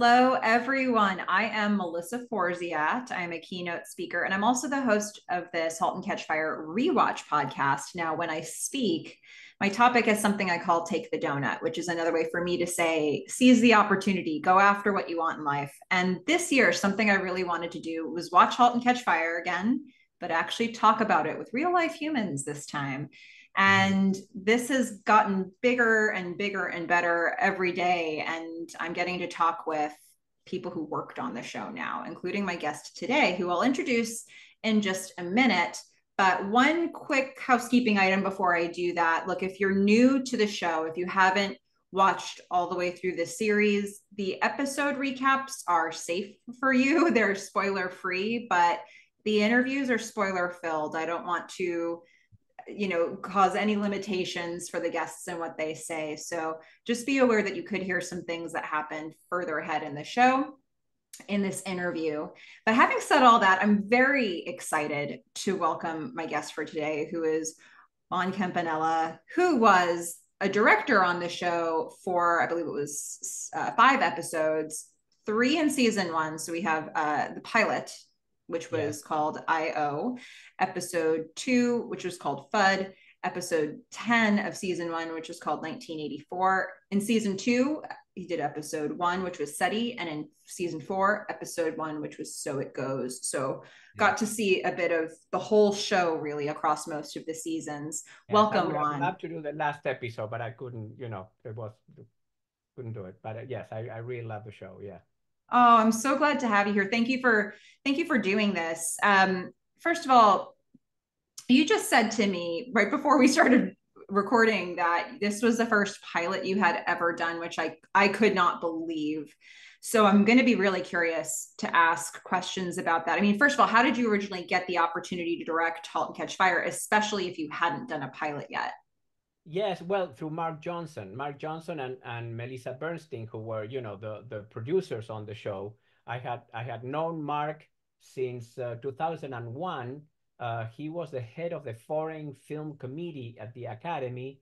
Hello, everyone. I am Melissa Forziat. I'm a keynote speaker, and I'm also the host of this Halt and Catch Fire rewatch podcast. Now, when I speak, my topic is something I call Take the Doughnut, which is another way for me to say, seize the opportunity, go after what you want in life. And this year, something I really wanted to do was watch Halt and Catch Fire again, but actually talk about it with real life humans this time. And this has gotten bigger and bigger and better every day. And I'm getting to talk with people who worked on the show now, including my guest today, who I'll introduce in just a minute. But one quick housekeeping item before I do that. Look, if you're new to the show, if you haven't watched all the way through this series, the episode recaps are safe for you. They're spoiler free, but the interviews are spoiler filled. I don't want to cause any limitations for the guests and what they say. So just be aware that you could hear some things that happened further ahead in the show, in this interview. But having said all that, I'm very excited to welcome my guest for today, who is Juan Campanella, who was a director on the show for, I believe it was 5 episodes, 3 in season 1. So we have the pilot, which was called IO, episode 2, which was called FUD, episode 10 of season 1, which was called 1984. In season 2, he did episode 1, which was SETI, and in season 4, episode 1, which was So It Goes. So got to see a bit of the whole show really across most of the seasons. Yeah, welcome, Juan. I'd love to do the last episode, but I couldn't, couldn't do it. But yes, I really love the show, yeah. Oh, I'm so glad to have you here. Thank you for doing this. First of all, you just said to me right before we started recording that this was the first pilot you had ever done, which I could not believe. So I'm going to be really curious to ask questions about that. I mean, first of all, how did you originally get the opportunity to direct Halt and Catch Fire, especially if you hadn't done a pilot yet? Yes, well, through Mark Johnson and Melissa Bernstein, who were, the producers on the show. I had known Mark since 2001. He was the head of the Foreign Film Committee at the Academy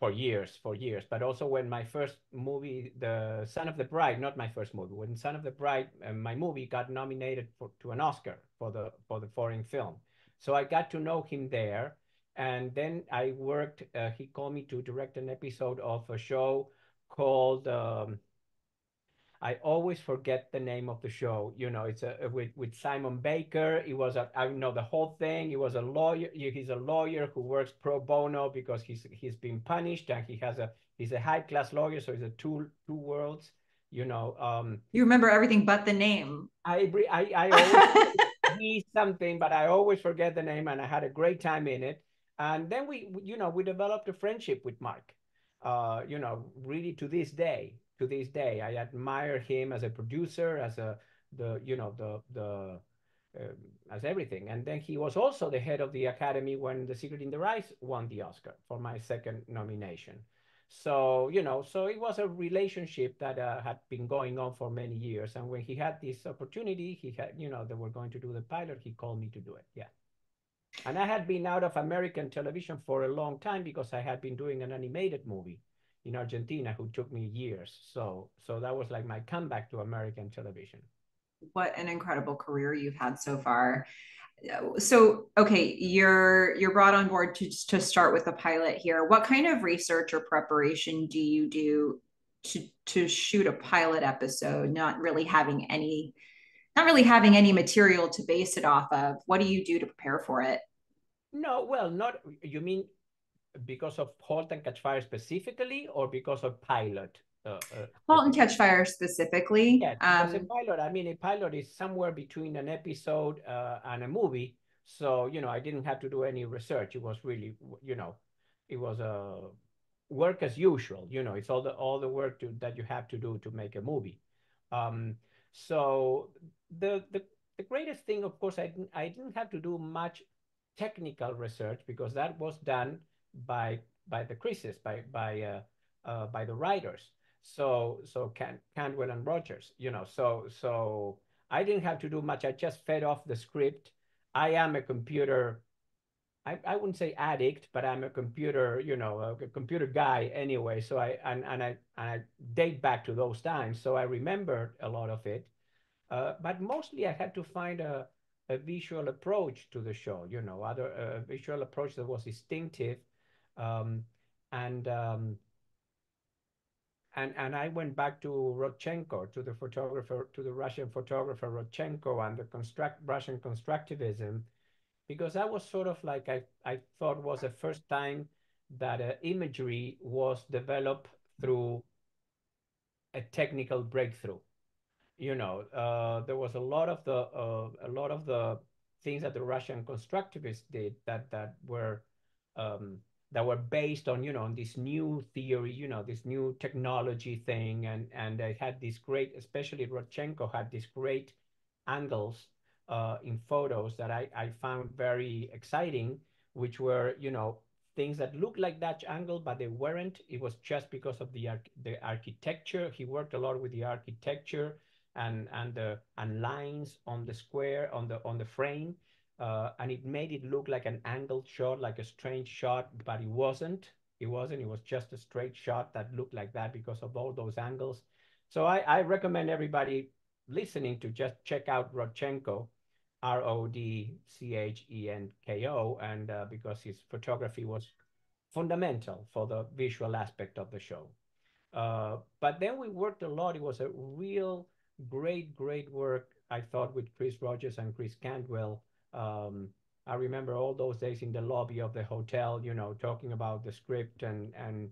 for years. But also when my first movie, The Son of the Bride, not my first movie, when Son of the Bride, my movie got nominated to an Oscar for the foreign film. So I got to know him there. And then I worked, he called me to direct an episode of a show called, I always forget the name of the show, it's with Simon Baker. It was, I know the whole thing. He was a lawyer. He's a lawyer who works pro bono because he's been punished, and he's a high class lawyer. So it's a two worlds, You remember everything but the name. I always see something, but I always forget the name, and I had a great time in it. And then we developed a friendship with Mark, really to this day, I admire him as a producer, as everything. And then he was also the head of the Academy when The Secret in Their Eyes won the Oscar for my second nomination. So, so it was a relationship that had been going on for many years. And when he had this opportunity, they were going to do the pilot, he called me to do it. Yeah. And I had been out of American television for a long time because I had been doing an animated movie in Argentina who took me years. So that was like my comeback to American television. What an incredible career you've had so far. So, okay, you're brought on board to start with the pilot here. What kind of research or preparation do you do to shoot a pilot episode, not really having any material to base it off of? What do you do to prepare for it? No, well, not, you mean because of Halt and Catch Fire specifically, or because of pilot? Halt and Catch Fire specifically. Yeah, because a pilot, a pilot is somewhere between an episode and a movie. So, I didn't have to do any research. It was really, it was work as usual. It's all the work that you have to do to make a movie. So the greatest thing, of course, I didn't have to do much technical research because that was done by the Chris's, by the writers. So Cantwell and Rogers, So I didn't have to do much. I just fed off the script. I am a computer I wouldn't say addict, but I'm a computer, you know, a computer guy anyway. So I date back to those times. So I remembered a lot of it, but mostly I had to find a visual approach to the show, you know, a visual approach that was distinctive. And I went back to Rodchenko, to the photographer, to the Russian photographer Rodchenko, and the Russian constructivism, because that was sort of like I thought was the first time that imagery was developed through a technical breakthrough. You know, there was a lot of the things that the Russian constructivists did that were based on, you know, on this new theory, you know, this new technology thing. And they had this great, especially Rodchenko had these great angles in photos that I found very exciting, which were, you know, things that looked like Dutch angle, but they weren't. It was just because of the architecture. He worked a lot with the architecture and lines on the square, on the frame. And it made it look like an angled shot, like a strange shot, but it wasn't. It was just a straight shot that looked like that because of all those angles. So I recommend everybody listening to just check out Rodchenko, R-O-D-C-H-E-N-K-O, and because his photography was fundamental for the visual aspect of the show. But then we worked a lot. It was a real great work, I thought, with Chris Rogers and Chris Cantwell. I remember all those days in the lobby of the hotel, you know, talking about the script, and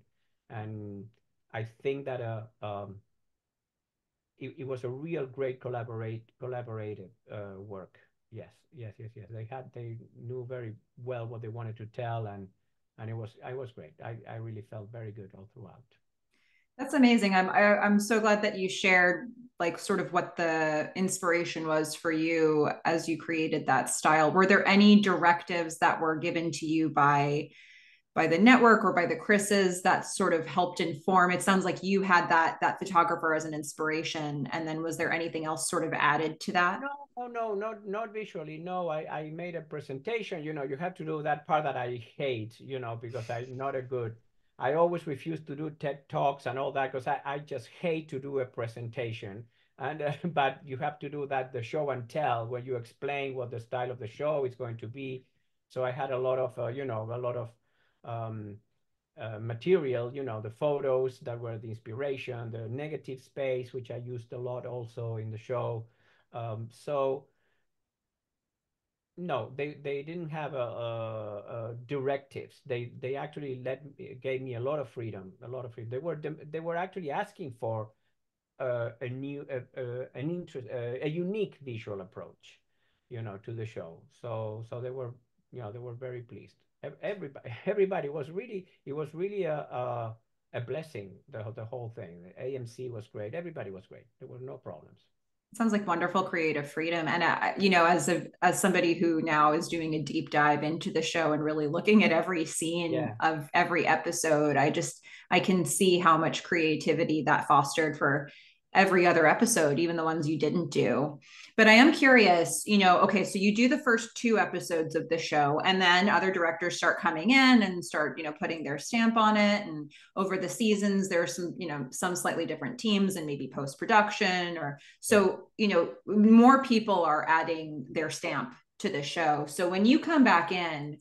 I think that it was a real great collaborative work. Yes. They knew very well what they wanted to tell, and it was great. I really felt very good all throughout. That's amazing. I'm so glad that you shared like sort of what the inspiration was for you as you created that style. Were there any directives that were given to you by the network or by the Chris's that sort of helped inform? It sounds like you had that photographer as an inspiration. And then was there anything else sort of added to that? No, not visually. No, I made a presentation. You know, you have to do that part that I hate, you know, because I'm not a good... I always refuse to do TED Talks and all that because I just hate to do a presentation. But you have to do that, the show and tell, where you explain what the style of the show is going to be. So I had a lot of material, you know, the photos that were the inspiration, the negative space, which I used a lot also in the show. So no, they didn't have a directives. They actually gave me a lot of freedom. They were actually asking for a unique visual approach, you know, to the show. So they were, you know, they were very pleased. Everybody was really, it was really a blessing, the whole thing. AMC was great. Everybody was great. There were no problems. Sounds like wonderful creative freedom. And, you know, as somebody who now is doing a deep dive into the show and really looking at every scene of every episode, I can see how much creativity that fostered for every other episode, even the ones you didn't do. But I am curious, you know, okay, so you do the first two episodes of the show, and then other directors start coming in and start, you know, putting their stamp on it. And over the seasons, there are some, you know, some slightly different teams and maybe post-production or so, you know, more people are adding their stamp to the show. So when you come back in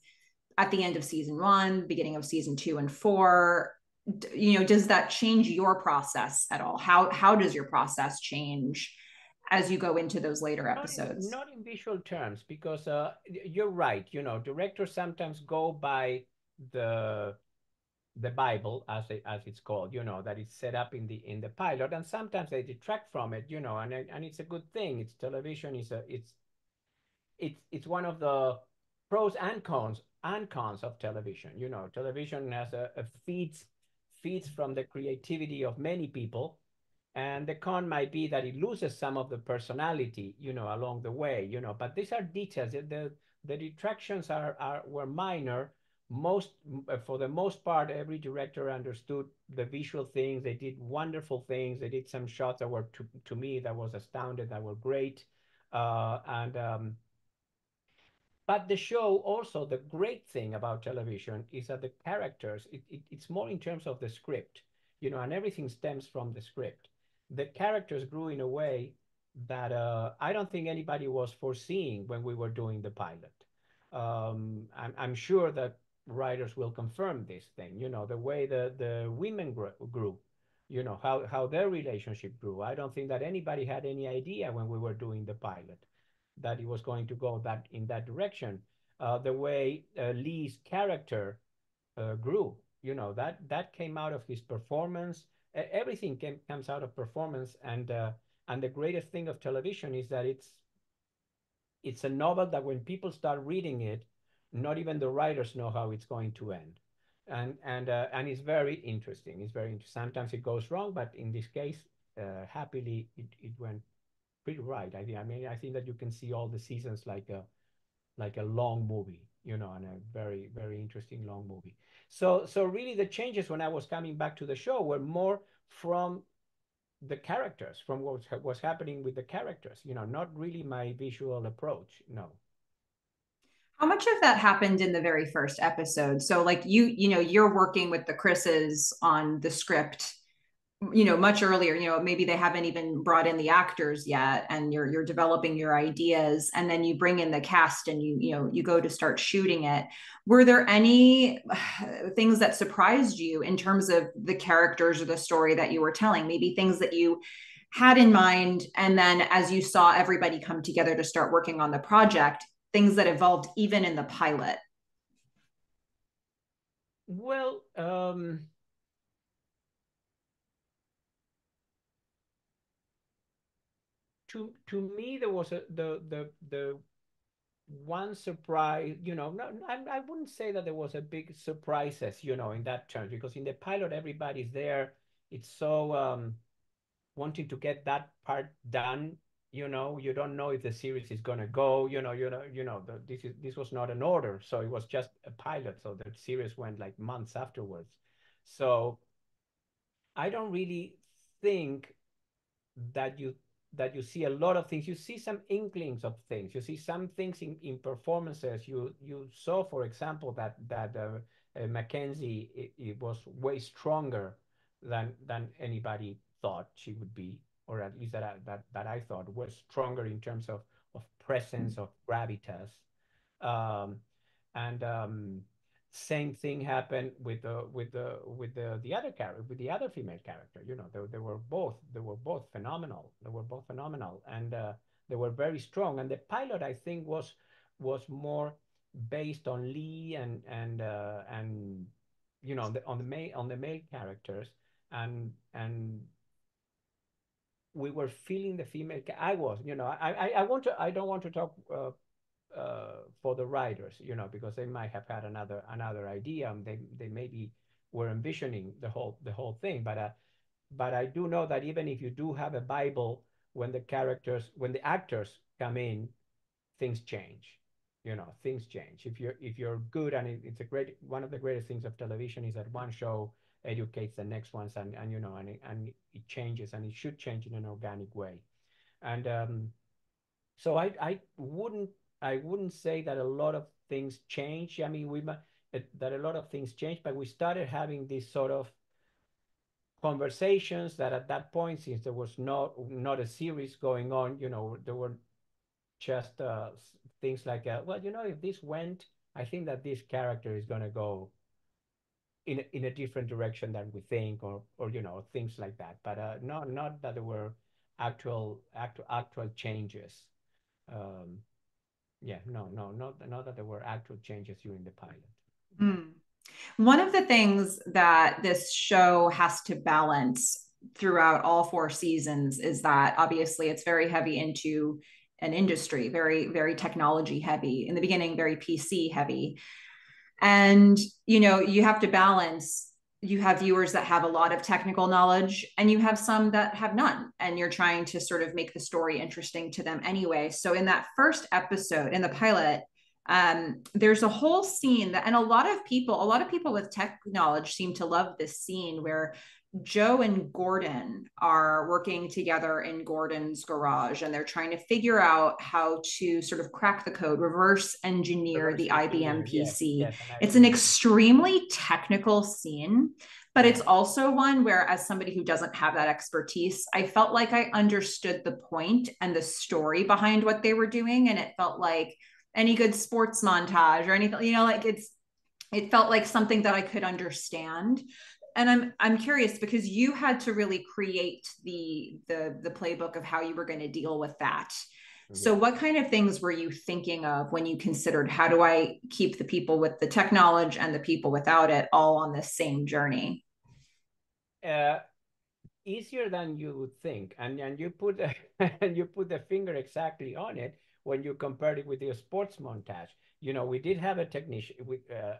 at the end of season one, beginning of season 2 and 4, you know, does that change your process at all? How does your process change as you go into those later episodes? Not in visual terms, because you're right. You know, directors sometimes go by the Bible, as it's called. You know, that is set up in the pilot, and sometimes they detract from it. You know, and it's a good thing. It's television. It's one of the pros and cons of television. You know, television has a feeds from the creativity of many people, and the con might be that it loses some of the personality, you know, along the way, you know, but these are details. The detractions were minor. For the most part, every director understood the visual things. They did wonderful things. They did some shots that were, to me, that was astounded, that were great. But the show also, the great thing about television is that the characters, it's more in terms of the script, you know, and everything stems from the script. The characters grew in a way that I don't think anybody was foreseeing when we were doing the pilot. I'm sure that writers will confirm this thing, you know, the way the women grew, you know, how their relationship grew. I don't think that anybody had any idea when we were doing the pilot that it was going to go that in that direction. The way Lee's character grew, you know, that came out of his performance. Everything comes out of performance, and the greatest thing of television is that it's a novel that when people start reading it, not even the writers know how it's going to end, and it's very interesting. It's very interesting. Sometimes it goes wrong, but in this case, happily, it went pretty right. I think that you can see all the seasons like a long movie, you know, and a very, very interesting long movie. So really the changes when I was coming back to the show were more from the characters, from what was happening with the characters, you know, not really my visual approach, no. How much of that happened in the very first episode? So like you know, you're working with the Chris's on the script, you know, much earlier, you know, maybe they haven't even brought in the actors yet, and you're developing your ideas, and then you bring in the cast and you go to start shooting it. Were there any things that surprised you in terms of the characters or the story that you were telling? Maybe things that you had in mind, and then as you saw everybody come together to start working on the project, things that evolved even in the pilot? Well, to me, there was the one surprise, you know, I wouldn't say that there was a big surprises, you know, in that terms, because in the pilot, everybody's there. It's so wanting to get that part done. You know, you don't know if the series is gonna go. You know. This was not an order, so it was just a pilot. So the series went like months afterwards. So I don't really think that you see a lot of things. You see some inklings of things. You see some things in performances. You saw, for example, that Mackenzie it was way stronger than anybody thought she would be. Or at least that I thought was stronger in terms of presence, of gravitas. Same thing happened with the other female character. You know, they were both phenomenal. They were both phenomenal, and they were very strong. And the pilot, I think, was more based on Lee and you know, on the male characters, and we were feeling the female. I was, you know, I want to. I don't want to talk for the writers, you know, because they might have had another idea. And they maybe were envisioning the whole thing. But I do know that even if you do have a Bible, when the actors come in, things change. You know, things change. If you're good, and it's a great one of the greatest things of television is that one show educates the next ones, and you know, and it changes, and it should change in an organic way. And so I wouldn't say that a lot of things change. I mean, that a lot of things change, but we started having these sort of conversations that at that point, since there was not a series going on, you know, there were just things like, well, you know, if this went, I think that this character is going to go in a different direction than we think, or you know, things like that. But not that there were actual changes. Yeah, not that there were actual changes during the pilot. Mm. One of the things that this show has to balance throughout all four seasons is that obviously it's very heavy into an industry, very, very technology heavy. In the beginning, very PC heavy. And, you know, you have to balance, you have viewers that have a lot of technical knowledge and you have some that have none. And you're trying to sort of make the story interesting to them anyway. So in that first episode, in the pilot, there's a whole scene that, and a lot of people with tech knowledge seem to love this scene where Joe and Gordon are working together in Gordon's garage, and they're trying to figure out how to sort of crack the code, reverse engineer the IBM PC. Yes, it's an extremely technical scene, but it's also one where, as somebody who doesn't have that expertise, I felt like I understood the point and the story behind what they were doing. And it felt like any good sports montage or anything, you know, like it felt like something that I could understand. And I'm curious, because you had to really create the playbook of how you were going to deal with that. Mm-hmm. So what kind of things were you thinking of when you considered, how do I keep the people with the technology and the people without it all on the same journey? Easier than you would think, and you put the finger exactly on it when you compared it with your sports montage. You know, we did have a technician,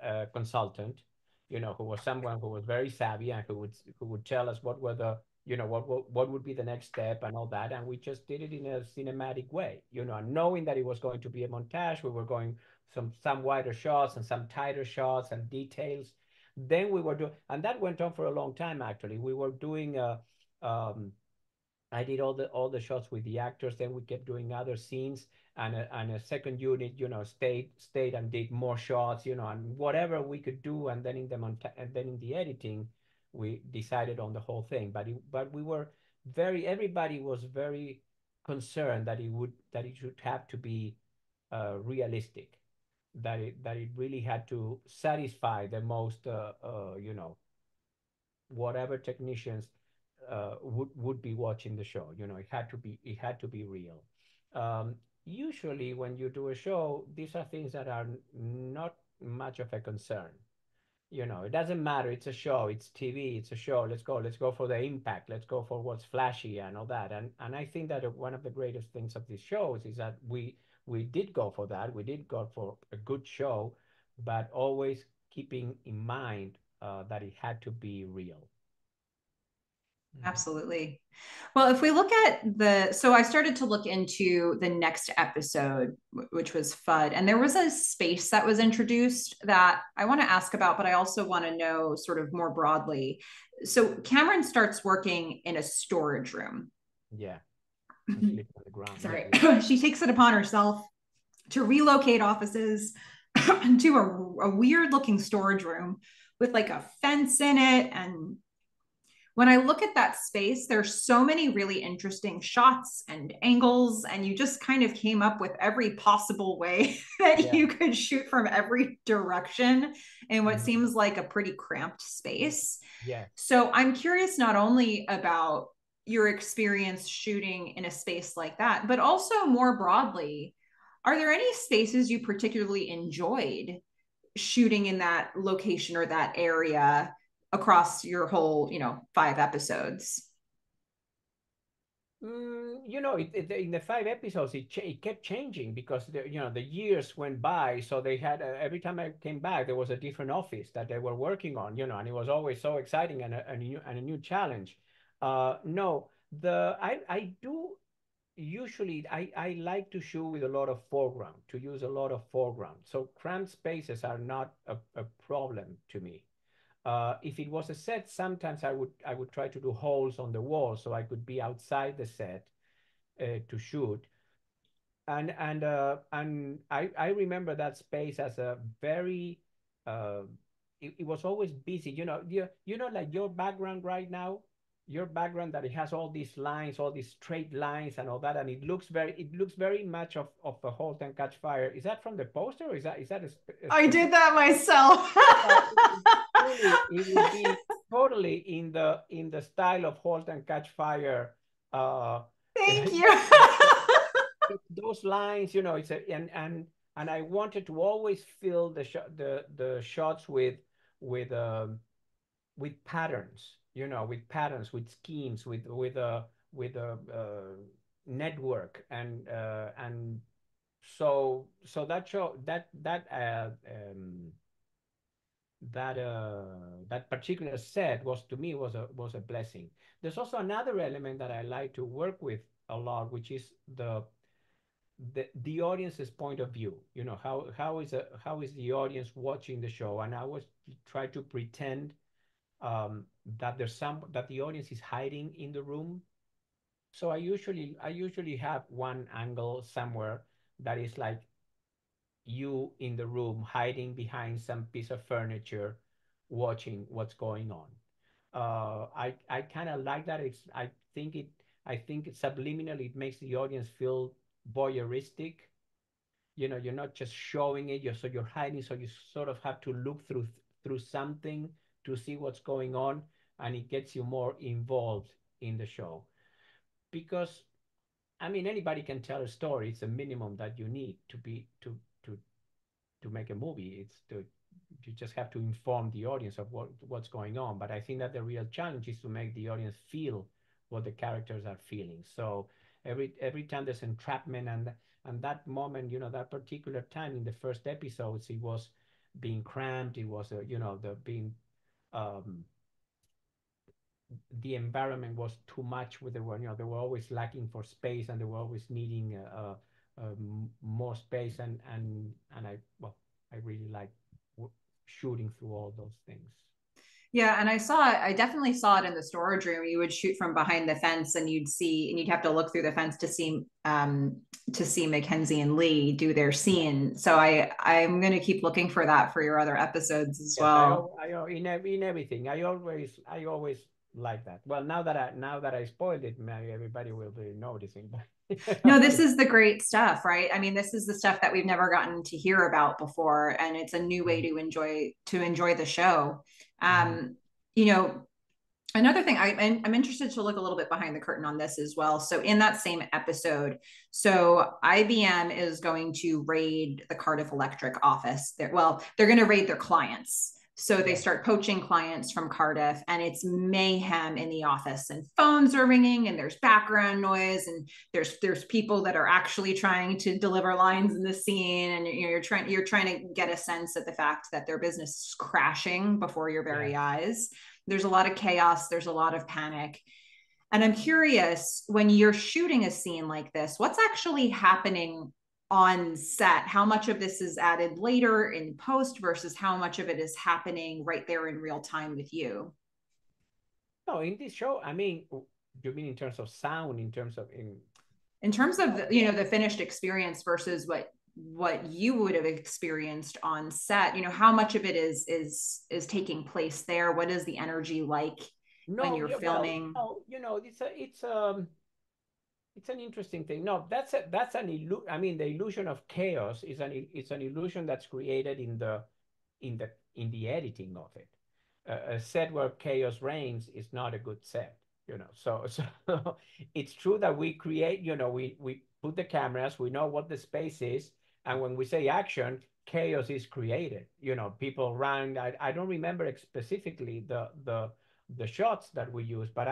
a consultant, you know, who was someone who was very savvy and who would tell us what were the, you know, what would be the next step and all that. And we just did it in a cinematic way, you know, knowing that it was going to be a montage. We were going some wider shots and some tighter shots and details. Then we were doing, and that went on for a long time, actually. We were doing, I did all the shots with the actors. Then we kept doing other scenes, and a second unit, you know, stayed and did more shots, you know, and whatever we could do. And then in the editing, we decided on the whole thing. But we were everybody was very concerned that it should have to be realistic, that it really had to satisfy the most, you know, whatever technicians would be watching the show. You know, it had to be real. Usually when you do a show, these are things that are not much of a concern. You know, it doesn't matter. It's a show. It's TV. It's a show. Let's go for the impact. Let's go for what's flashy and all that. And I think that one of the greatest things of these shows is that we did go for that. We did go for a good show, but always keeping in mind that it had to be real. Absolutely. Well, if we look at so I started to look into the next episode, which was FUD, and there was a space that was introduced that I want to ask about, but I also want to know sort of more broadly. So Cameron starts working in a storage room. Yeah. Sorry. She takes it upon herself to relocate offices to a weird looking storage room with like a fence in it. And when I look at that space, there's so many really interesting shots and angles, and you just kind of came up with every possible way that you could shoot from every direction in what seems like a pretty cramped space. Yeah. So I'm curious not only about your experience shooting in a space like that, but also more broadly, are there any spaces you particularly enjoyed shooting in that location or that area across your whole, you know, 5 episodes? You know, in the 5 episodes, it kept changing because, you know, the years went by. So they had, every time I came back, there was a different office that they were working on, you know, and it was always so exciting and a new challenge. I like to shoot with a lot of foreground, to use a lot of foreground. So cramped spaces are not a problem to me. If it was a set, sometimes I would try to do holes on the wall so I could be outside the set to shoot. And I remember that space as a very, it was always busy. You know, like your background right now, your background that it has all these lines, all these straight lines and all that. And it looks very much of a Halt and Catch Fire. Is that from the poster? Or is that a I did that myself. It would be totally in the style of Halt and Catch Fire. Thank you. Those lines, you know, it's and I wanted to always fill the shots with patterns, you know, with patterns, with schemes, with a network, and so that show that particular set was, to me, was a blessing. There's also another element that I like to work with a lot, which is the audience's point of view. You know, how is the audience watching the show? And I always try to pretend that there's some that the audience is hiding in the room. So I usually have one angle somewhere that is like you in the room hiding behind some piece of furniture, watching what's going on. I kind of like that. It's, I think subliminally it makes the audience feel voyeuristic. You know, you're not just showing it. You're, so you're hiding. So you sort of have to look through something to see what's going on, and it gets you more involved in the show. Because, I mean, anybody can tell a story. It's a minimum that you need to make a movie. You just have to inform the audience of what's going on. But I think that the real challenge is to make the audience feel what the characters are feeling. So every time there's entrapment and that moment, you know, that particular time in the first episodes, it was being cramped. It was you know, the environment was too much. With they were always lacking for space, and they were always needing more space. And I really liked shooting through all those things. Yeah, and I definitely saw it in the storage room. You would shoot from behind the fence, and you'd have to look through the fence to see Mackenzie and Lee do their scene. So I'm going to keep looking for that for your other episodes as well. In everything, I always like that. Well, now that I spoiled it, everybody will be noticing. No, this is the great stuff, right? I mean, this is the stuff that we've never gotten to hear about before, and it's a new way to enjoy the show. You know, another thing, I'm interested to look a little bit behind the curtain on this as well. So in that same episode, so IBM is going to raid the Cardiff Electric office. They're going to raid their clients. So they start poaching clients from Cardiff, and it's mayhem in the office, and phones are ringing, and there's background noise, and there's people that are actually trying to deliver lines in the scene. And you're trying to get a sense of the fact that their business is crashing before your very eyes. There's a lot of chaos. There's a lot of panic. And I'm curious, when you're shooting a scene like this, what's actually happening on set? How much of this is added later in post versus how much of it is happening right there in real time with you? No, in this show, I mean, you mean in terms of sound, in terms of you know, the finished experience versus what you would have experienced on set. You know, how much of it is taking place there? What is the energy like when you're filming? It's an interesting thing. No, that's an illusion. I mean, the illusion of chaos is an illusion that's created in the editing of it. A set where chaos reigns is not a good set, you know. So it's true that we create, you know, we put the cameras, we know what the space is, and when we say action, chaos is created. You know, people run. I don't remember specifically the shots that we use, but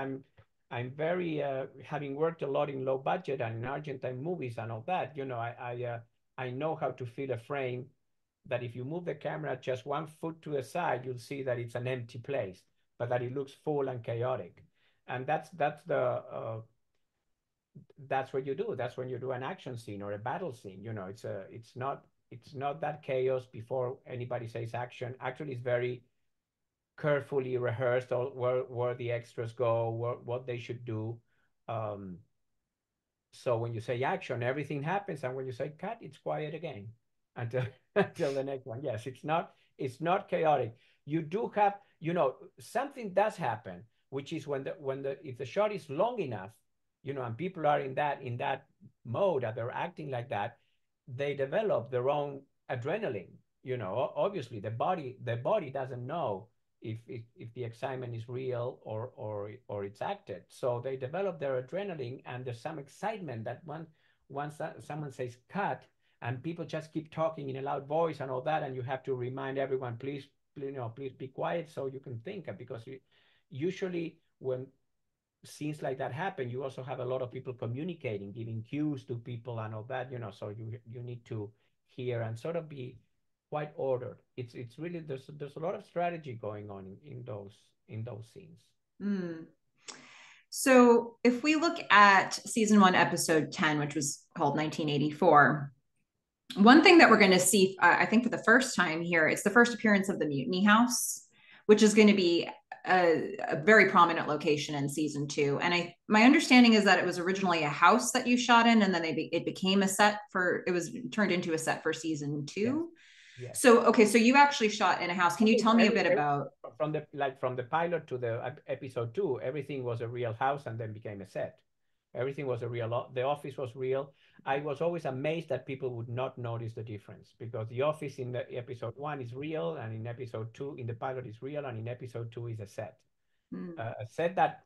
I'm very, having worked a lot in low budget and in Argentine movies and all that, you know, I know how to fill a frame that if you move the camera just 1 foot to the side, you'll see that it's an empty place, but that it looks full and chaotic. And that's what you do. That's when you do an action scene or a battle scene. You know, it's not that chaos before anybody says action. Actually, it's very carefully rehearsed, or where the extras go, what they should do. So when you say action, everything happens, and when you say cut, it's quiet again until the next one. Yes, it's not chaotic. You do have, you know, something does happen, which is if the shot is long enough, you know, and people are in that mode that they're acting like that, they develop their own adrenaline. You know, obviously the body doesn't know if the excitement is real or it's acted. So they develop their adrenaline, and there's some excitement that once someone says cut, and people just keep talking in a loud voice and all that, and you have to remind everyone, please, you know, please be quiet so you can think, because usually when scenes like that happen, you also have a lot of people communicating, giving cues to people and all that, you know, so you need to hear and sort of be quite ordered. It's really, there's a lot of strategy going on in those scenes. Mm. So if we look at season 1, episode 10, which was called 1984, one thing that we're going to see, I think for the first time here, it's the first appearance of the Mutiny House, which is going to be a very prominent location in season two. And my understanding is that it was originally a house that you shot in, and then it became a set for, it was turned into a set for season two. Yeah. Yeah. So, okay. So you actually shot in a house. Can you tell me a bit about? From the pilot to the episode two, everything was a real house and then became a set. Everything was a real, the office was real. I was always amazed that people would not notice the difference, because the office in the episode one is real, and in episode two, in the pilot is real, and in episode two is a set. Mm. A set that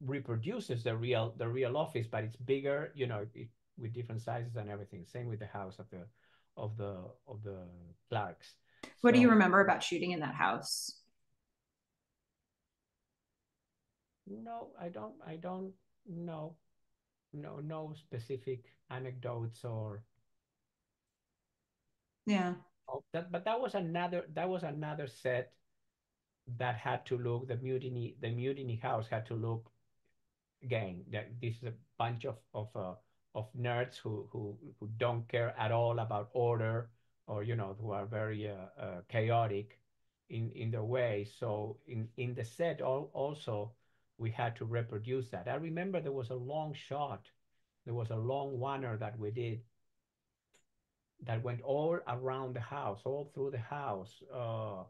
reproduces the real office, but it's bigger, you know, with different sizes and everything. Same with the house of the Clarks. What do you remember about shooting in that house? No, I don't. No specific anecdotes or but that was another set that had to look, the mutiny house had to look, again, that this is a bunch of nerds who don't care at all about order, or who are very chaotic in their way. So in the set also we had to reproduce that. I remember there was a long shot. There was a long one-er that we did that went all around the house, all through the house. I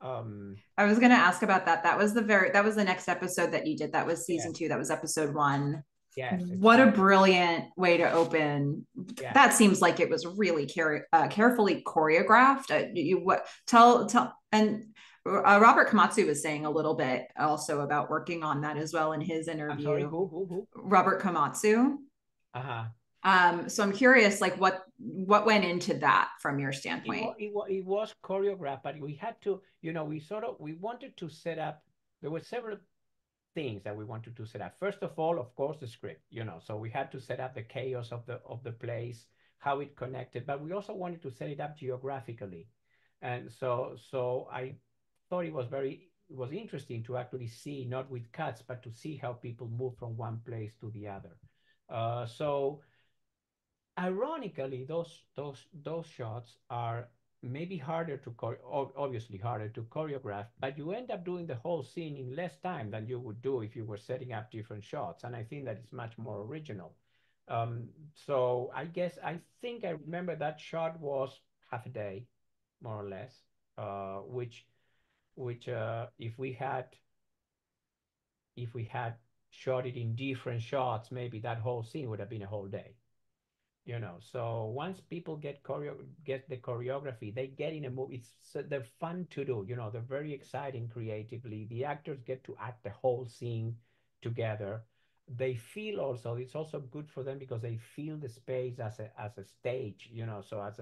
was going to ask about that. That was the next episode that you did. That was season two. That was episode one. Yes. Exactly. What a brilliant way to open. Yes. That seems like it was really carefully choreographed. Robert Komatsu was saying a little bit also about working on that as well in his interview. Sorry, who? Robert Komatsu. Uh-huh. So I'm curious, like what went into that from your standpoint? It was choreographed, but we had to, we wanted to set up, there were several things that we wanted to set up. First of all, of course, the script, so we had to set up the chaos of the place, how it connected, but we also wanted to set it up geographically. And so I thought it was interesting to actually see, not with cuts, but to see how people move from one place to the other. So ironically, those shots are maybe harder to choreograph, but you end up doing the whole scene in less time than you would do if you were setting up different shots. And I think that it's much more original. So I think I remember that shot was half a day, more or less, which if we had shot it in different shots, maybe that whole scene would have been a whole day, So once people get the choreography, they get in a movie. They're fun to do, They're very exciting creatively. The actors get to act the whole scene together. They feel also, it's also good for them because they feel the space as a stage, So as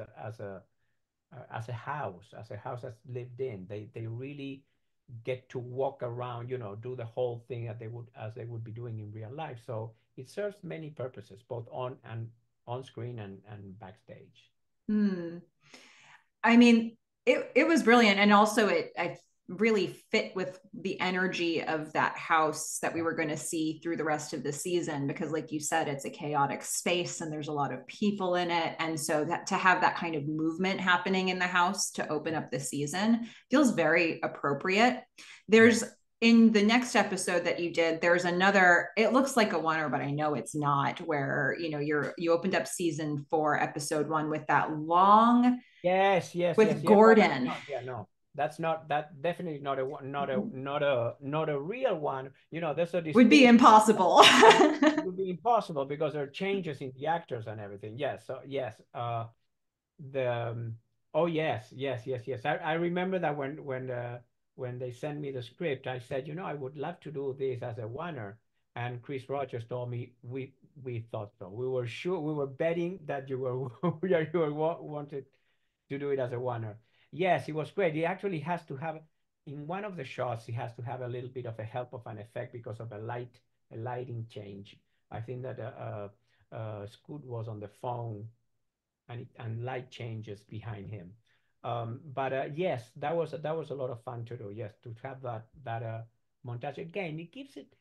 a house that's lived in, they really get to walk around, do the whole thing as they would be doing in real life. So it serves many purposes, both on screen and backstage. Mm. I mean, it was brilliant, and also I really fit with the energy of that house that we were going to see through the rest of the season, because like you said, it's a chaotic space and there's a lot of people in it. And so that to have that kind of movement happening in the house to open up the season feels very appropriate. There's in the next episode that you did, there's another, it looks like a one-er, but I know it's not, where, you opened up season 4, episode 1 with that long, with Gordon. No. That's definitely not a real one. That's a would be impossible. It would be impossible because there are changes in the actors and everything. Yes. So yes. Yes. I remember that when they sent me the script, I said, I would love to do this as a one-er, and Chris Rogers told me we thought so. We were sure. We were betting that you wanted to do it as a one-er. Yes, it was great. He actually has to have, in one of the shots, he has to have a little bit of a help of an effect because of a lighting change. I think that Scoot was on the phone and light changes behind him. Yes, that was a lot of fun to do. Yes, to have that montage again, it gives it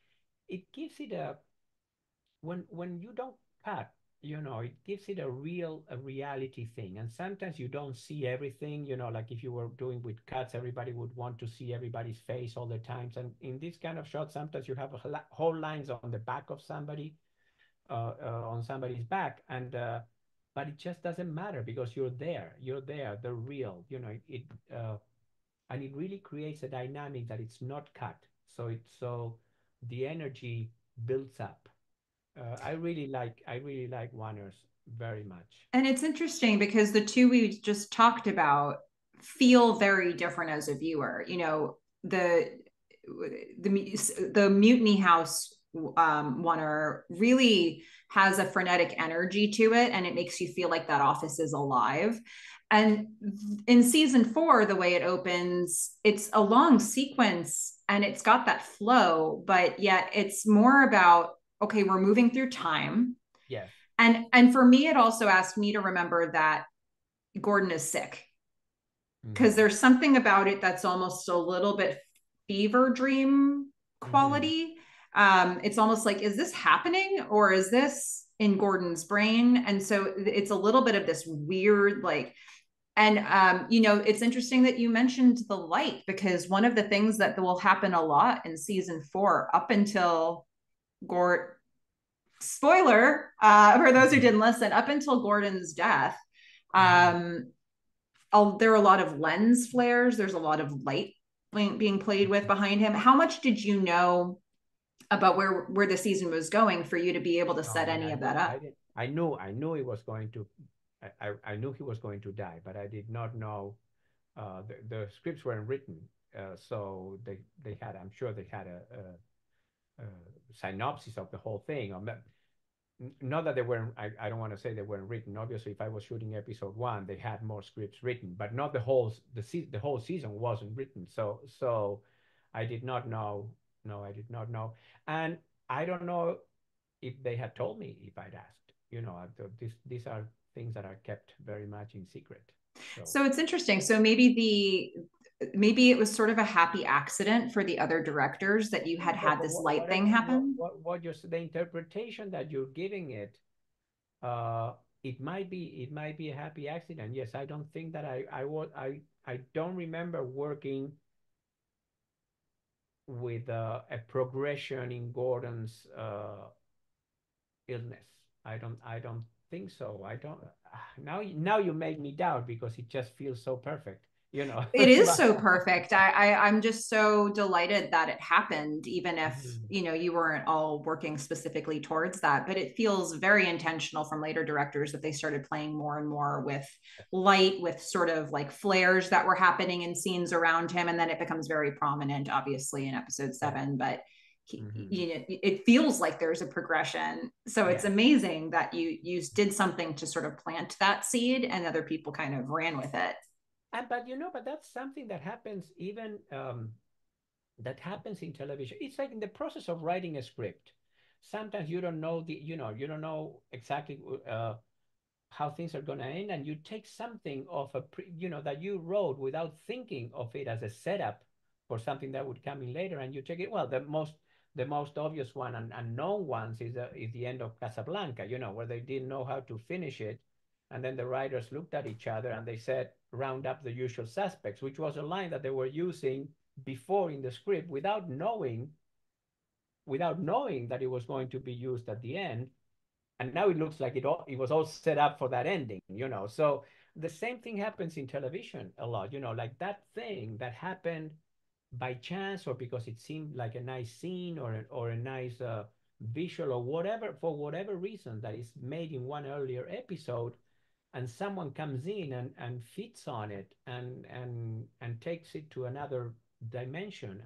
when you don't cut, you know, it gives it a reality thing. And sometimes you don't see everything, you know, like if you were doing with cuts, everybody would want to see everybody's face all the time. And in this kind of shot, sometimes you have whole lines on the back of somebody, on somebody's back. And, but it just doesn't matter because you're there, the real, you know, and it really creates a dynamic that it's not cut. So the energy builds up. I really like Warner's very much. And it's interesting because the two we just talked about feel very different as a viewer. You know, the Mutiny House Warner really has a frenetic energy to it, and it makes you feel like that office is alive. And in season 4, the way it opens, it's a long sequence and it's got that flow, but yet it's more about, okay, we're moving through time. Yeah. And for me, it also asked me to remember that Gordon is sick, because there's something about it that's almost a little bit fever dream quality. It's almost like, is this happening or is this in Gordon's brain? And so it's a little bit of this weird, like, and, you know, it's interesting that you mentioned the light, because one of the things that will happen a lot in season 4 up until Gordon, spoiler for those who didn't listen, up until Gordon's death, there are a lot of lens flares, there's a lot of light being played with behind him. How much did you know about where the season was going for you to be able to set any of that up? I knew it was going to, I knew he was going to die, but I did not know the scripts weren't written, so they had a synopsis of the whole thing. Not that they weren't, I don't want to say they weren't written. Obviously, if I was shooting episode 1, they had more scripts written, but not the whole season wasn't written. So I did not know. No, I did not know. And I don't know if they had told me if I'd asked, you know. These are things that are kept very much in secret. So it's interesting. So maybe it was sort of a happy accident for the other directors that you had this light thing happen. What you're, the interpretation that you're giving it, it might be a happy accident. Yes, I don't think that I don't remember working with a progression in Gordon's illness. I don't think so. I don't. Now you make me doubt, because it just feels so perfect. You know, it is so perfect. I'm just so delighted that it happened, even if, you know, you weren't all working specifically towards that. But it feels very intentional from later directors that they started playing more and more with light, with sort of like flares that were happening in scenes around him, and then it becomes very prominent, obviously, in episode 7. But you know, it feels like there's a progression. So it's amazing that you did something to sort of plant that seed, and other people kind of ran with it. But that's something that happens even, that happens in television. It's like in the process of writing a script. Sometimes you don't know you don't know exactly how things are going to end, and you take something of that you wrote without thinking of it as a setup for something that would come in later, and you take it. Well, the most obvious one and known ones is the end of Casablanca, you know, where they didn't know how to finish it. And then the writers looked at each other and they said, round up the usual suspects, which was a line that they were using before in the script without knowing that it was going to be used at the end. And now it looks like it was all set up for that ending, you know. So the same thing happens in television a lot, you know, like that thing that happened by chance, or because it seemed like a nice scene or a nice visual or whatever, for whatever reason, that is made in one earlier episode. And someone comes in and feeds on it and takes it to another dimension.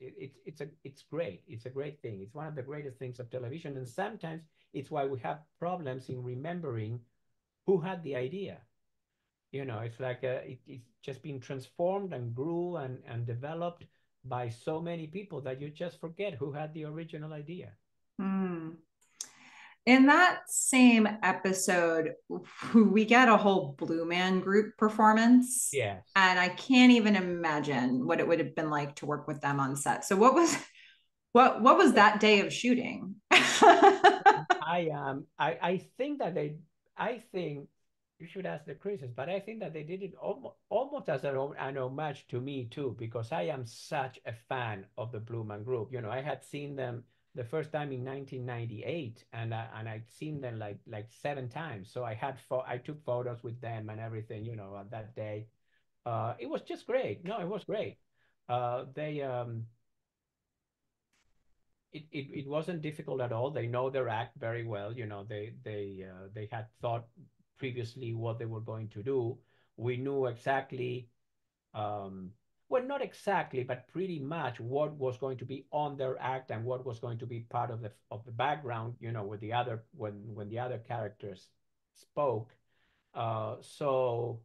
It's great. It's a great thing. It's one of the greatest things of television. And sometimes it's why we have problems in remembering who had the idea. You know, it's like it's just been transformed and grew and developed by so many people that you just forget who had the original idea. In that same episode, we get a whole Blue Man Group performance. Yes. And I can't even imagine what it would have been like to work with them on set. So what was What was that day of shooting? I think you should ask the Chris's, but I think that they did it almost as an homage to me too, because I am such a fan of the Blue Man Group. You know, I had seen them the first time in 1998, and I'd seen them like 7 times. So I took photos with them and everything, you know, on that day. It was just great. No, it was great. It wasn't difficult at all. They know their act very well. You know, they had thought previously what they were going to do. We knew exactly, well, not exactly, but pretty much what was going to be on their act and what was going to be part of the background, you know, with the other, when the other characters spoke. So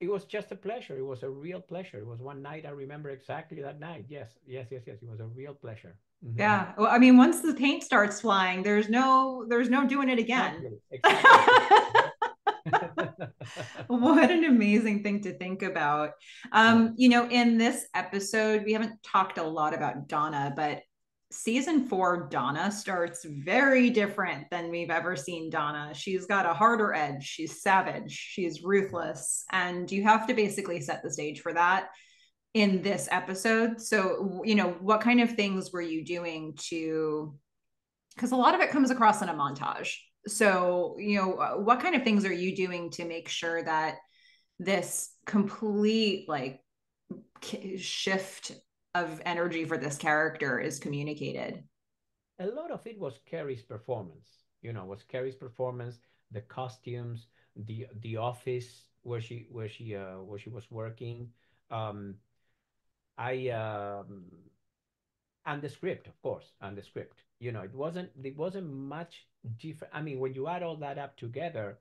it was just a pleasure. It was a real pleasure. It was one night, I remember exactly that night. Yes. It was a real pleasure. Mm-hmm. Yeah. Well, I mean, once the paint starts flying, there's no doing it again. Exactly. What an amazing thing to think about. You know, in this episode, we haven't talked a lot about Donna, but season 4 Donna starts very different than we've ever seen Donna. She's got a harder edge. She's savage. She's ruthless. And you have to basically set the stage for that in this episode. So, you know, what kind of things were you doing to, because a lot of it comes across in a montage. So, you know, what kind of things are you doing to make sure that this complete like shift of energy for this character is communicated? A lot of it was Carrie's performance, you know, the costumes, the office where she was working, and the script, of course, you know, it wasn't much different. I mean, when you add all that up together,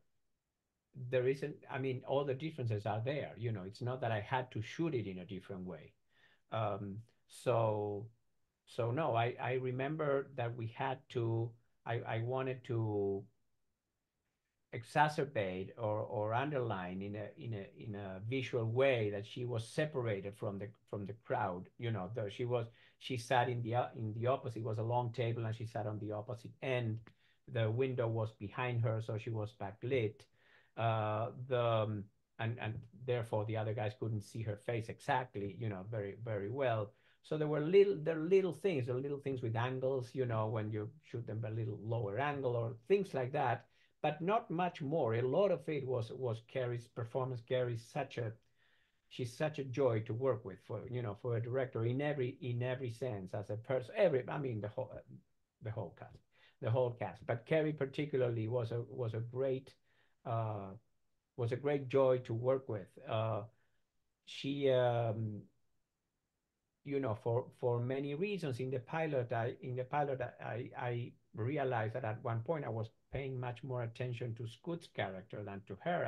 there isn't, I mean, all the differences are there, you know, it's not that I had to shoot it in a different way. So no, I remember that we had to, I wanted to exacerbate or underline in a visual way that she was separated from the crowd, you know, though she sat in the opposite, it was a long table and she sat on the opposite end. The window was behind her, so she was backlit. And therefore the other guys couldn't see her face exactly, you know, very, very well. So there were little things with angles, you know, when you shoot them a little lower angle or things like that, but not much more. A lot of it was Carrie's performance. Carrie's such a joy to work with for a director in every sense, as a person, the whole cast. But Carrie particularly was a great joy to work with. She, you know, for many reasons. In the pilot, I realized that at one point I was paying much more attention to Scoot's character than to her,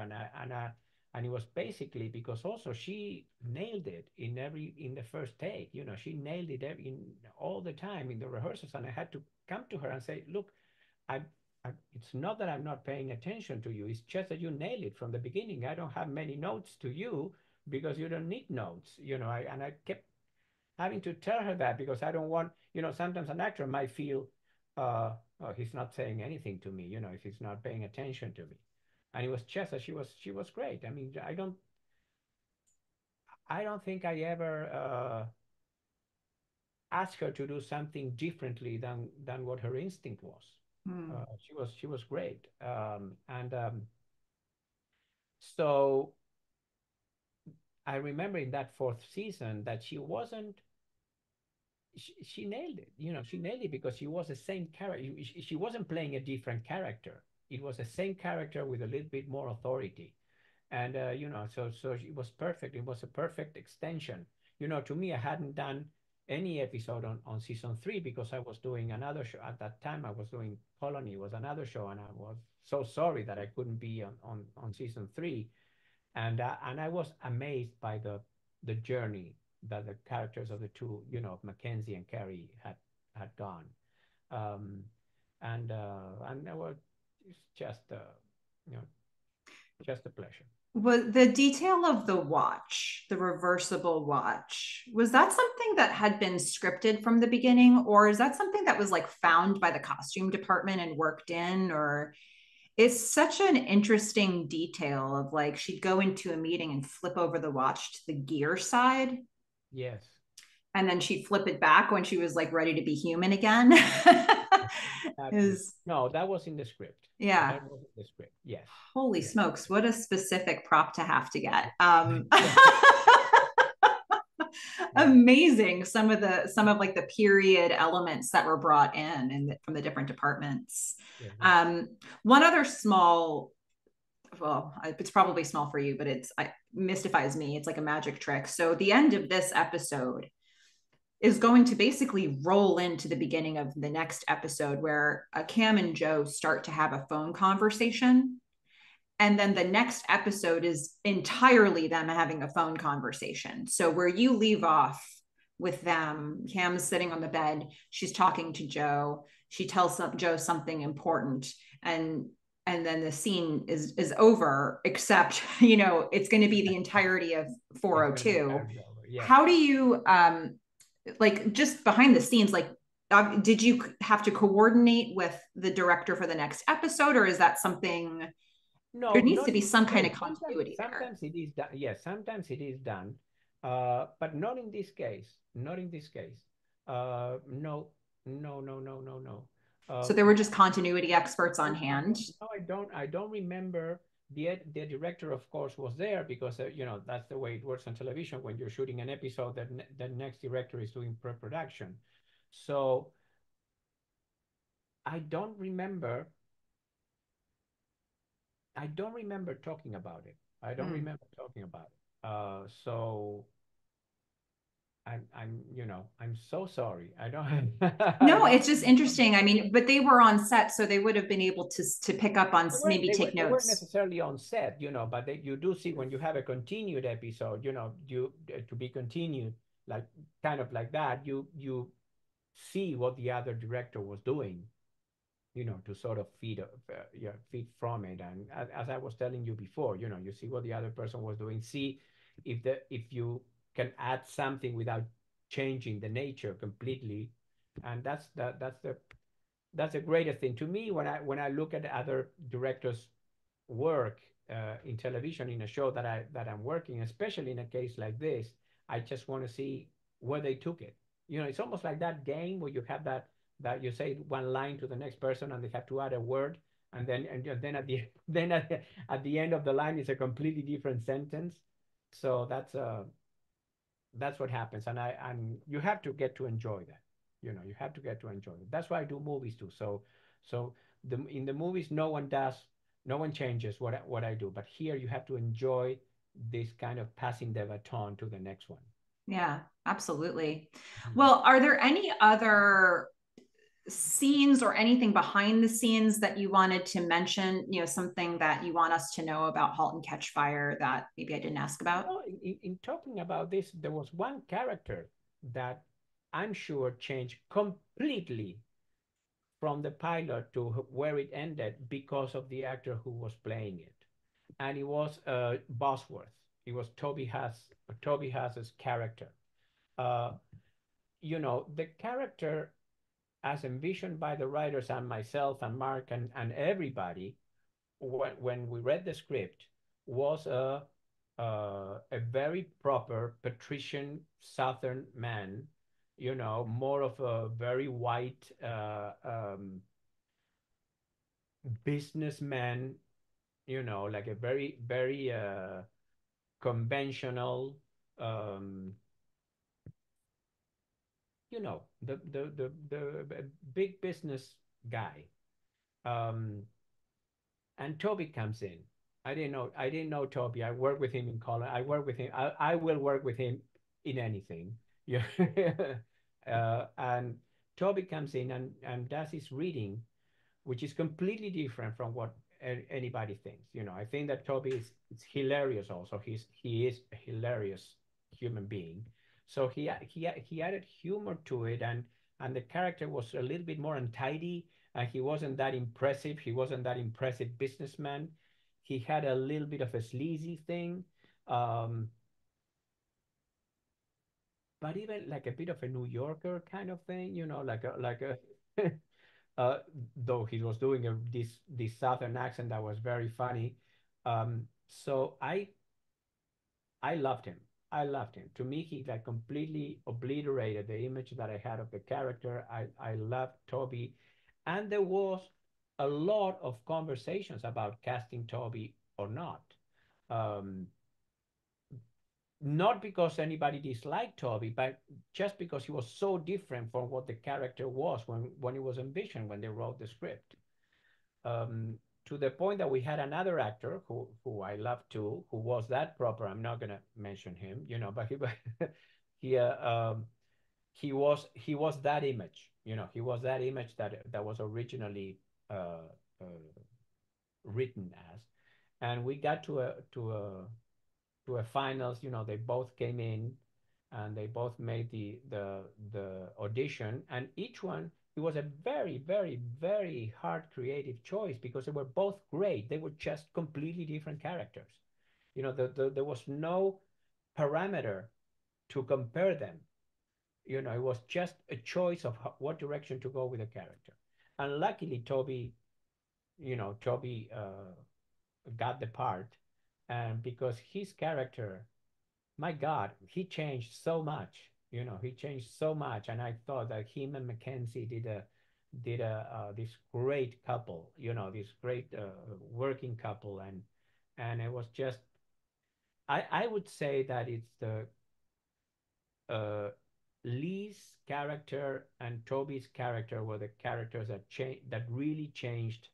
and it was basically because also she nailed it in the first take. You know, she nailed it all the time in the rehearsals, and I had to come to her and say, look, it's not that I'm not paying attention to you. It's just that you nail it from the beginning. I don't have many notes to you because you don't need notes, you know. I kept having to tell her that because I don't want, you know, sometimes an actor might feel, oh, he's not saying anything to me, you know, if he's not paying attention to me. And it was just that she was great. I mean, I don't think I ever asked her to do something differently than what her instinct was. She was great. So I remember in that 4th season that she nailed it, you know, she nailed it because she was the same character. She wasn't playing a different character. It was the same character with a little bit more authority. And, you know, so it was perfect. It was a perfect extension. You know, to me, I hadn't done any episode on season 3 because I was doing another show. At that time, I was doing Colony, was another show, and I was so sorry that I couldn't be on season 3. And I was amazed by the journey that the characters of the two, you know, Mackenzie and Carrie had gone. And there were, it's just a pleasure. Was the detail of the watch, the reversible watch, was that something that had been scripted from the beginning, or is that something that was like found by the costume department and worked in? Or it's such an interesting detail of like, she'd go into a meeting and flip over the watch to the gear side. Yes. And then she'd flip it back when she was like ready to be human again. No, that was in the script. Yeah. That was in the script. Yes. Holy smokes. What a specific prop to have to get. Amazing. Some of like the period elements that were brought in and from the different departments. Yeah. One other small, well, it's probably small for you, but it mystifies me. It's like a magic trick. So the end of this episode is going to basically roll into the beginning of the next episode, where Cam and Joe start to have a phone conversation. And then the next episode is entirely them having a phone conversation. So where you leave off with them, Cam's sitting on the bed, she's talking to Joe, she tells Joe something important, and then the scene is over, except, you know, it's going to be the entirety of 402. Yeah. How do you, like just behind the scenes, like did you have to coordinate with the director for the next episode, or is that something? No, there needs to be some kind of continuity. Sometimes it is done. Yes, sometimes it is done, but not in this case. Not in this case. No. So there were just continuity experts on hand. No, I don't remember. The director, of course, was there because, you know, that's the way it works on television. When you're shooting an episode, that the next director is doing pre-production. So I don't remember talking about it. I don't remember talking about it. So I'm so sorry. I don't. No, it's just interesting. I mean, but they were on set, so they would have been able to pick up on maybe take notes. They weren't necessarily on set, you know, but you do see when you have a continued episode, you know, to be continued, like kind of like that. You see what the other director was doing, you know, to sort of feed from it. And as I was telling you before, you know, you see what the other person was doing. See if you can add something without changing the nature completely, and that's the greatest thing to me when I look at other directors' work in television, in a show that I'm working, especially in a case like this. I just want to see where they took it. You know, it's almost like that game where you have that you say one line to the next person and they have to add a word, and then at the end of the line is a completely different sentence. So that's what happens, and you have to get to enjoy that. You know, you have to get to enjoy it. That's why I do movies too. So in the movies, no one changes what I do. But here, you have to enjoy this kind of passing the baton to the next one. Yeah, absolutely. Well, are there any other scenes or anything behind the scenes that you wanted to mention, you know, something that you want us to know about Halt and Catch Fire that maybe I didn't ask about? Well, in talking about this, there was one character that I'm sure changed completely from the pilot to where it ended because of the actor who was playing it. And it was Bosworth. It was Toby Huss's character. You know, the character, as envisioned by the writers and myself and Mark and everybody, when we read the script, was a very proper patrician Southern man, you know, more of a very white businessman, you know, like a very, very conventional, you know, the big business guy, and Toby comes in. I didn't know Toby. I work with him in Colin. I work with him. I will work with him in anything. Yeah. And Toby comes in and does his reading, which is completely different from what anybody thinks. You know, I think that Toby is hilarious. Also, he is a hilarious human being. So he added humor to it, and the character was a little bit more untidy. He wasn't that impressive. He wasn't that impressive businessman. He had a little bit of a sleazy thing, but even like a bit of a New Yorker kind of thing, you know, like a though he was doing this Southern accent that was very funny. So I loved him. I loved him. To me, he like completely obliterated the image that I had of the character. I loved Toby. And there was a lot of conversations about casting Toby or not. Not because anybody disliked Toby, but just because he was so different from what the character was when it was envisioned, when they wrote the script. To the point that we had another actor who I love too, who was that proper. I'm not gonna mention him, you know, but he was that image, you know, he was that image that was originally written as, and we got to a finals, you know, they both came in and they both made the audition, and each one, it was a very, very, very hard creative choice because they were both great. They were just completely different characters. You know, there was no parameter to compare them. You know, it was just a choice of what direction to go with the character. And luckily, Toby got the part, and because his character, my God, he changed so much. You know, he changed so much, and I thought that him and Mackenzie did this great couple. You know, this great working couple, and it was just, I would say that it's the Lee's character and Toby's character were the characters that really changed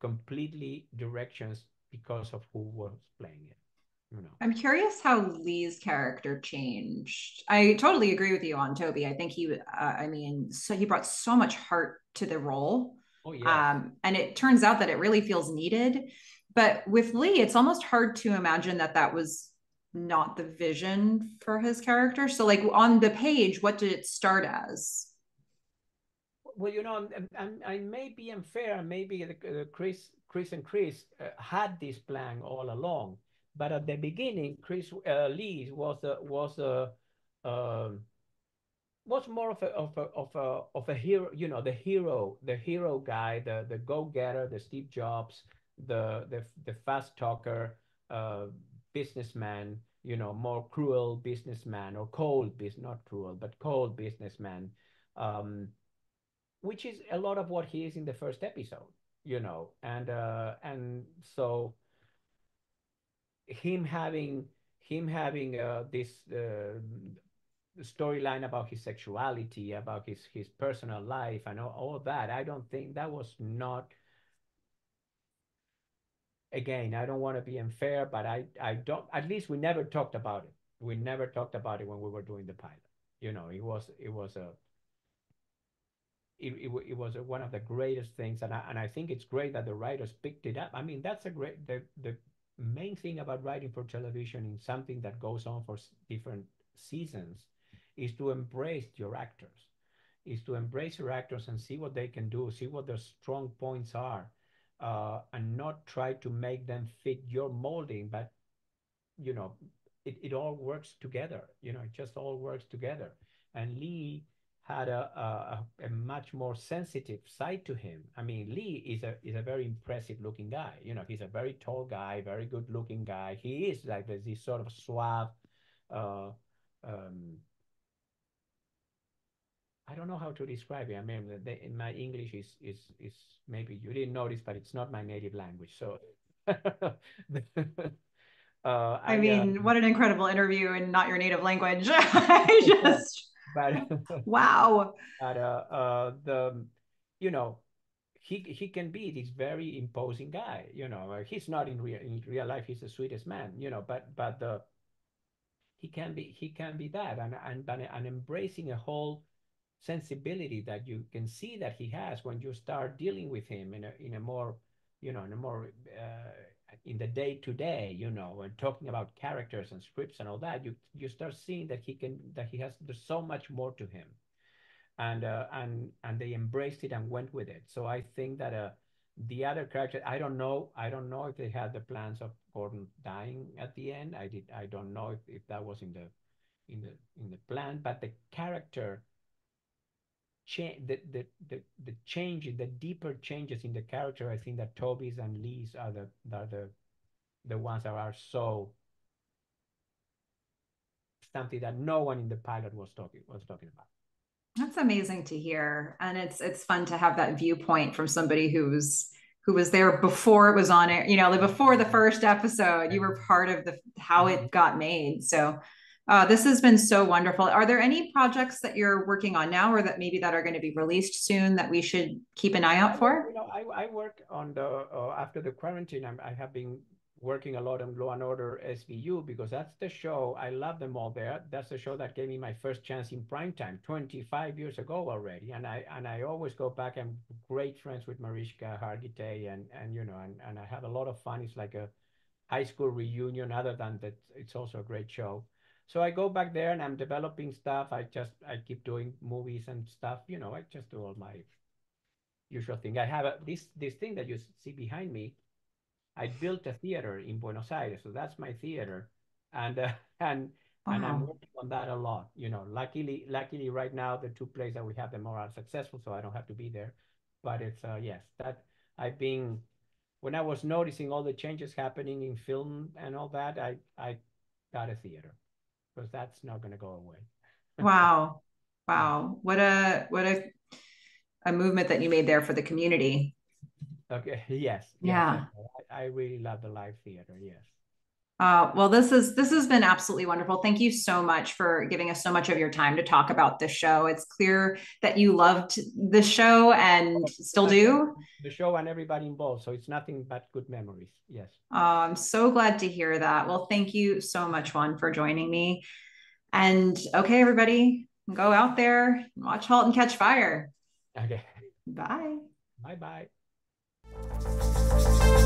completely directions because of who was playing it. You know. I'm curious how Lee's character changed. I totally agree with you on Toby. I think he brought so much heart to the role. Oh, yeah. And it turns out that it really feels needed. But with Lee, it's almost hard to imagine that was not the vision for his character. So like on the page, what did it start as? Well, you know, I may be unfair. Maybe Chris had this plan all along. But at the beginning, Lee was more of a hero, you know, the hero guy, the go-getter, the Steve Jobs, the fast talker, businessman, you know, more cruel businessman or cold businessman, which is a lot of what he is in the first episode, you know, and so. Him having this storyline about his sexuality, about his personal life, and all that. I don't think that was not. Again, I don't want to be unfair, but I don't. At least we never talked about it. We never talked about it when we were doing the pilot. You know, it was one of the greatest things, and I think it's great that the writers picked it up. I mean, that's a great the main thing about writing for television in something that goes on for different seasons is to embrace your actors, and see what they can do, see what their strong points are, and not try to make them fit your molding, but, you know, it all works together, you know, it just all works together. And Lee had a much more sensitive side to him. I mean, Lee is a very impressive looking guy. You know, he's a very tall guy, very good looking guy. He is like this sort of suave, I don't know how to describe it. I mean, my English is maybe you didn't notice, but it's not my native language. So I mean, what an incredible interview and not your native language. I just... But wow. But you know, he can be this very imposing guy. You know, he's not in real life. He's the sweetest man. You know, but he can be that, and embracing a whole sensibility that you can see that he has when you start dealing with him in a more, you know, in the day-to-day, you know, and talking about characters and scripts and all that, you start seeing that there's so much more to him, and they embraced it and went with it. So I think that The other character, I don't know if they had the plans of Gordon dying at the end. I don't know if that was in the plan, but the character change, the changes, the deeper changes in the character, I think that Toby's and Lee's are the ones that are so something that no one in the pilot was talking about. That's amazing to hear, and it's fun to have that viewpoint from somebody who was there before it was on air. You know, like before the first episode, you were part of how it got made. So this has been so wonderful. Are there any projects that you're working on now, or that maybe that are going to be released soon that we should keep an eye out for? You know, I work on the after the quarantine. I have been working a lot on Law and Order SVU, because that's the show, I love them all there. That's the show that gave me my first chance in primetime 25 years ago already. And I always go back. I'm great friends with Mariska Hargitay and I have a lot of fun. It's like a high school reunion, other than that it's also a great show. So I go back there and I'm developing stuff. I keep doing movies and stuff. You know, I just do all my usual thing. I have this thing that you see behind me. I built a theater in Buenos Aires, so that's my theater, and I'm working on that a lot. You know, luckily right now the two plays that we have them are successful, so I don't have to be there. But it's yes, that I've been, when I was noticing all the changes happening in film and all that, I got a theater, because that's not going to go away. Wow, what a movement that you made there for the community. Okay. Yes. Yeah. I really love the live theater. Yes. Well, this has been absolutely wonderful. Thank you so much for giving us so much of your time to talk about the show. It's clear that you loved the show and still do. The show and everybody involved. So it's nothing but good memories. Yes. I'm so glad to hear that. Well, thank you so much, Juan, for joining me. And okay, everybody, go out there and watch Halt and Catch Fire. Okay. Bye. Bye. Bye. Thank you.